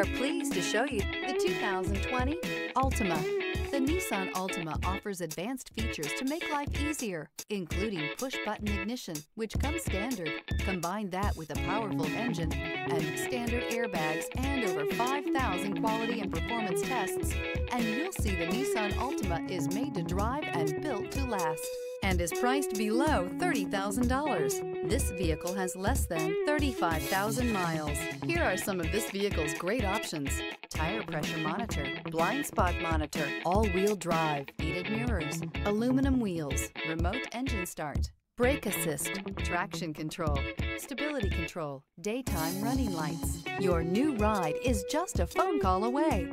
are pleased to show you the 2020 Altima. The Nissan Altima offers advanced features to make life easier, including push-button ignition, which comes standard. Combine that with a powerful engine and standard airbags and over 5,000 quality and performance tests, and you'll see the Nissan Altima is made to drive and built to last, and is priced below $30,000. This vehicle has less than 35,000 miles. Here are some of this vehicle's great options: tire pressure monitor, blind spot monitor, all-wheel drive, heated mirrors, aluminum wheels, remote engine start, brake assist, traction control, stability control, daytime running lights. Your new ride is just a phone call away.